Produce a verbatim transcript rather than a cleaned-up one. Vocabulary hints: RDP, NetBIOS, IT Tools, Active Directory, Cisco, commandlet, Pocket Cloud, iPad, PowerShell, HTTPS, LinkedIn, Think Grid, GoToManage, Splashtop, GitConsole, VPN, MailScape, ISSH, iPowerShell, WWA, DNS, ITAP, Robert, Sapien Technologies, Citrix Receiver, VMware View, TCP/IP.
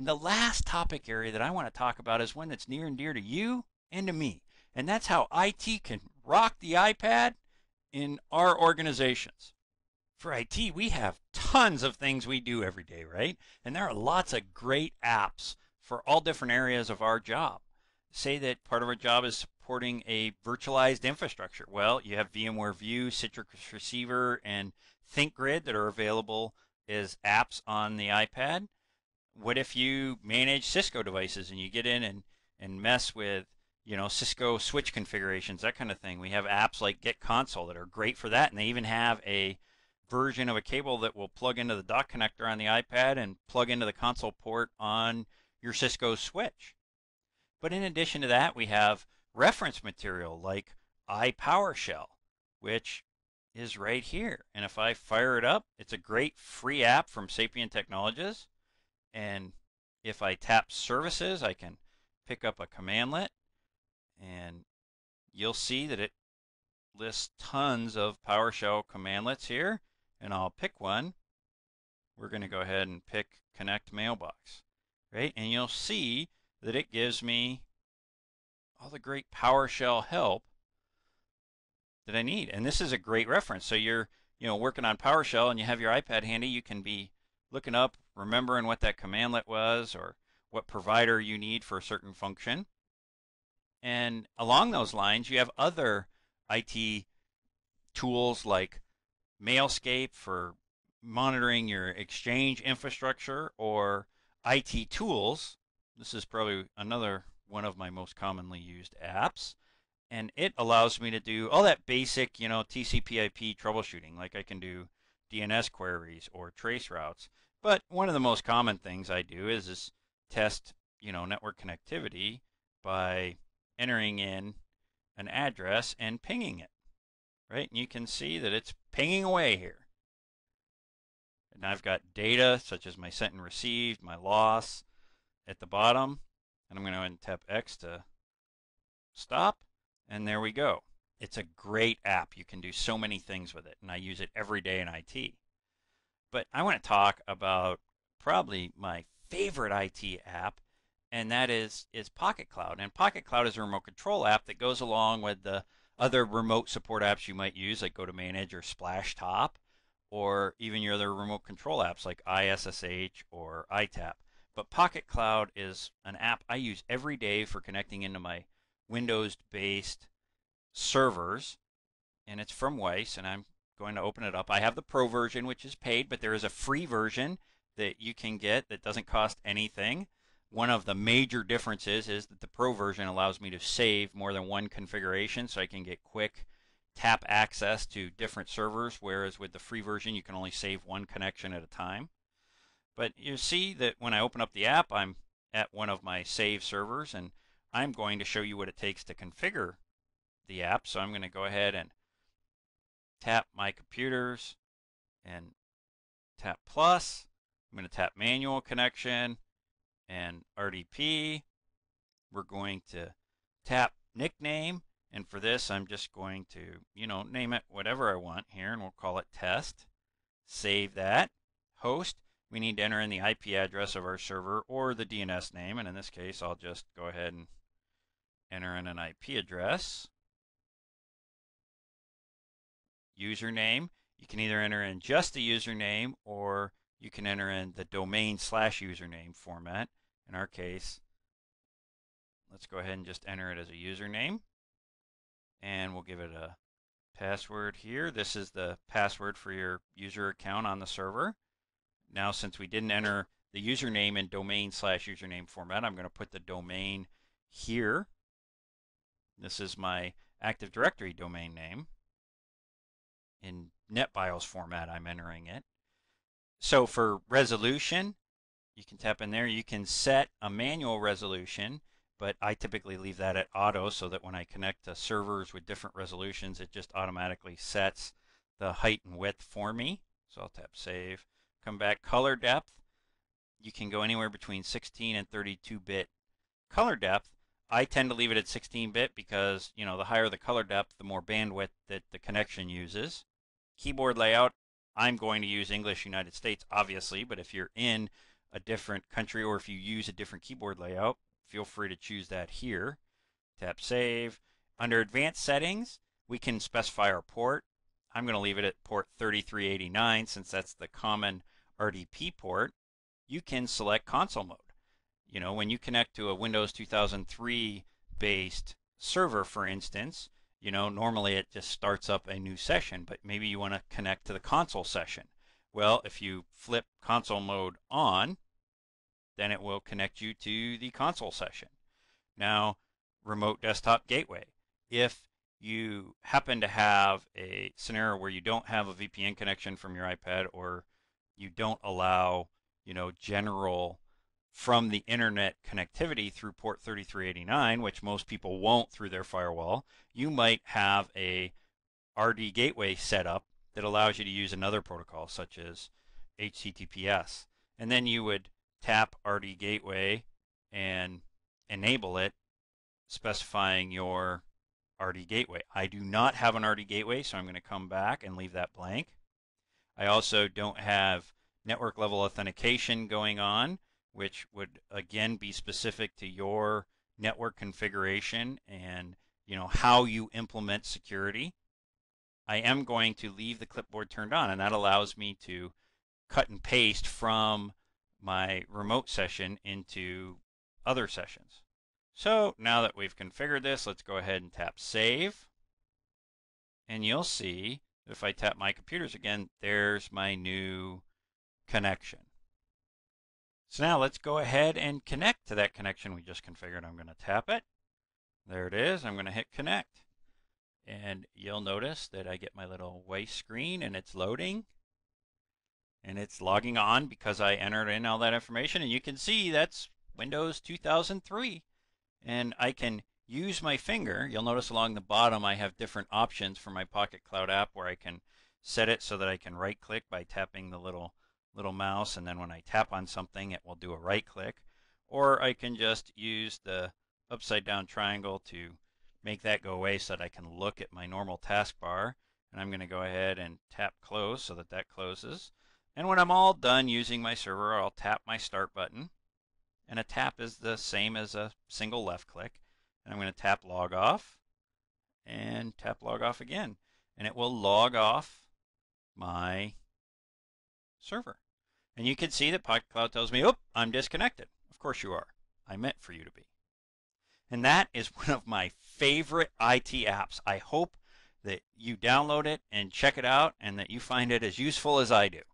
And the last topic area that I want to talk about is one that's near and dear to you and to me. And that's how I T can rock the iPad in our organizations. For I T, we have tons of things we do every day, right? And there are lots of great apps for all different areas of our job. Say that part of our job is supporting a virtualized infrastructure. Well, you have VMware View, Citrix Receiver, and Think Grid that are available as apps on the iPad. What if you manage Cisco devices and you get in and, and mess with, you know, Cisco switch configurations, that kind of thing? We have apps like GitConsole that are great for that, and they even have a version of a cable that will plug into the dock connector on the iPad and plug into the console port on your Cisco switch. But in addition to that, we have reference material like iPowerShell, which is right here. And if I fire it up, it's a great free app from Sapien Technologies. And if I tap services, I can pick up a commandlet, and you'll see that it lists tons of PowerShell commandlets here. And I'll pick one. We're going to go ahead and pick Connect Mailbox, right? And you'll see that it gives me all the great PowerShell help that I need. And this is a great reference. So you're, you know, working on PowerShell and you have your iPad handy, you can be looking up, remembering what that commandlet was or what provider you need for a certain function. And along those lines, you have other I T tools like MailScape for monitoring your Exchange infrastructure, or I T tools. This is probably another one of my most commonly used apps. And it allows me to do all that basic, you know, T C P I P troubleshooting. Like I can do D N S queries or trace routes. But one of the most common things I do is, is test, you know, network connectivity by entering in an address and pinging it, right? And you can see that it's pinging away here. And I've got data such as my sent and received, my loss at the bottom. And I'm going to go ahead and tap X to stop. And there we go. It's a great app. You can do so many things with it. And I use it every day in I T. But I want to talk about probably my favorite I T app, and that is, is Pocket Cloud. And Pocket Cloud is a remote control app that goes along with the other remote support apps you might use, like GoToManage or Splashtop, or even your other remote control apps like I S S H or I TAP. But Pocket Cloud is an app I use every day for connecting into my Windows-based servers, and it's from Weiss, and I'm going to open it up. I have the pro version, which is paid, but there is a free version that you can get that doesn't cost anything. One of the major differences is that the pro version allows me to save more than one configuration, so I can get quick tap access to different servers, whereas with the free version you can only save one connection at a time. But you see that when I open up the app, I'm at one of my save servers, and I'm going to show you what it takes to configure the app. So I'm going to go ahead and tap my computers and tap plus. I'm going to tap manual connection and R D P. We're going to tap nickname, and for this I'm just going to, you know, name it whatever I want here, and we'll call it test. Save that. Host, we need to enter in the I P address of our server or the D N S name, and in this case I'll just go ahead and enter in an I P address. Username, you can either enter in just the username, or you can enter in the domain slash username format. In our case, let's go ahead and just enter it as a username, and we'll give it a password here. This is the password for your user account on the server. Now, since we didn't enter the username in domain slash username format, I'm going to put the domain here. This is my Active Directory domain name. In NetBIOS format, I'm entering it. So for resolution, you can tap in there. You can set a manual resolution, but I typically leave that at auto so that when I connect to servers with different resolutions, it just automatically sets the height and width for me. So I'll tap save. Come back, color depth. You can go anywhere between sixteen and thirty-two bit color depth. I tend to leave it at sixteen bit because, you know, the higher the color depth, the more bandwidth that the connection uses. Keyboard layout, I'm going to use English United States, obviously, but if you're in a different country, or if you use a different keyboard layout, feel free to choose that here. Tap Save. Under Advanced Settings, we can specify our port. I'm going to leave it at port thirty-three eighty-nine since that's the common R D P port. You can select console mode. You know, when you connect to a Windows two thousand three based server, for instance, you know, normally it just starts up a new session, but maybe you want to connect to the console session. Well, if you flip console mode on, then it will connect you to the console session. Now, remote desktop gateway. If you happen to have a scenario where you don't have a V P N connection from your iPad, or you don't allow, you know, general from the internet connectivity through port thirty-three eighty-nine, which most people won't through their firewall, you might have a R D gateway set up that allows you to use another protocol such as H T T P S. And then you would tap R D gateway and enable it, specifying your R D gateway. I do not have an R D gateway, so I'm going to come back and leave that blank. I also don't have network level authentication going on, which would again be specific to your network configuration and, you know, how you implement security. I am going to leave the clipboard turned on, and that allows me to cut and paste from my remote session into other sessions. So now that we've configured this, let's go ahead and tap Save. And you'll see if I tap my computers again, there's my new connection. So now let's go ahead and connect to that connection we just configured. I'm going to tap it. There it is. I'm going to hit connect. And you'll notice that I get my little white screen and it's loading. And it's logging on because I entered in all that information. And you can see that's Windows two thousand three. And I can use my finger. You'll notice along the bottom I have different options for my Pocket Cloud app where I can set it so that I can right click by tapping the little little mouse, and then when I tap on something it will do a right click, or I can just use the upside down triangle to make that go away so that I can look at my normal taskbar. And I'm going to go ahead and tap close so that that closes, and when I'm all done using my server I'll tap my start button, and a tap is the same as a single left click, and I'm going to tap log off and tap log off again, and it will log off my server. And you can see that Pocket Cloud tells me, oh, I'm disconnected. Of course you are. I meant for you to be. And that is one of my favorite I T apps. I hope that you download it and check it out and that you find it as useful as I do.